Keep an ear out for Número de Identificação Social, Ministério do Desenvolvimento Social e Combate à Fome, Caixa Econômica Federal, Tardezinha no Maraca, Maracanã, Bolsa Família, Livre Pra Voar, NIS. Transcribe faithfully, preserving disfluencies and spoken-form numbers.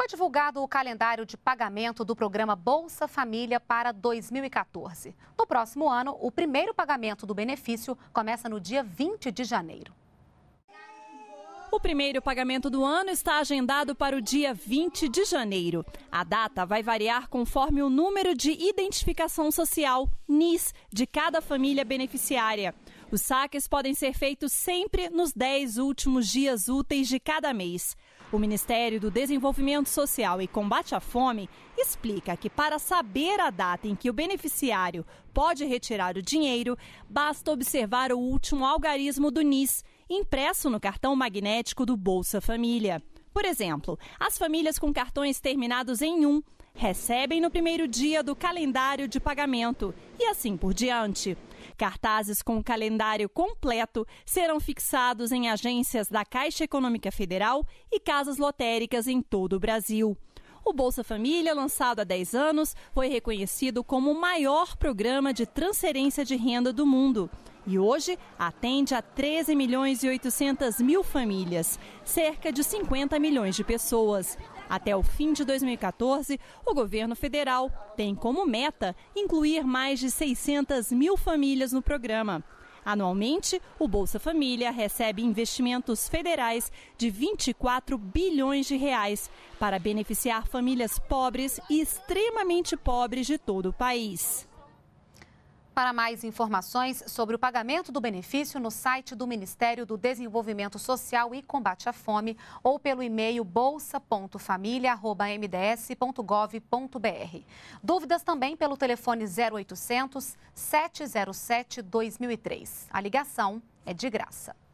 Foi divulgado o calendário de pagamento do programa Bolsa Família para dois mil e quatorze. No próximo ano, o primeiro pagamento do benefício começa no dia vinte de janeiro. O primeiro pagamento do ano está agendado para o dia vinte de janeiro. A data vai variar conforme o número de identificação social, N I S, de cada família beneficiária. Os saques podem ser feitos sempre nos dez últimos dias úteis de cada mês. O Ministério do Desenvolvimento Social e Combate à Fome explica que, para saber a data em que o beneficiário pode retirar o dinheiro, basta observar o último algarismo do N I S, impresso no cartão magnético do Bolsa Família. Por exemplo, as famílias com cartões terminados em um recebem no primeiro dia do calendário de pagamento e assim por diante. Cartazes com o calendário completo serão fixados em agências da Caixa Econômica Federal e casas lotéricas em todo o Brasil. O Bolsa Família, lançado há dez anos, foi reconhecido como o maior programa de transferência de renda do mundo. E hoje atende a treze milhões e oitocentas mil famílias, cerca de cinquenta milhões de pessoas. Até o fim de dois mil e quatorze, o governo federal tem como meta incluir mais de seiscentas mil famílias no programa. Anualmente, o Bolsa Família recebe investimentos federais de vinte e quatro bilhões de reais para beneficiar famílias pobres e extremamente pobres de todo o país. Para mais informações sobre o pagamento do benefício no site do Ministério do Desenvolvimento Social e Combate à Fome ou pelo e-mail bolsa ponto família arroba m d s ponto gov ponto b r. Dúvidas também pelo telefone zero oitocentos, sete zero sete, dois mil e três. A ligação é de graça.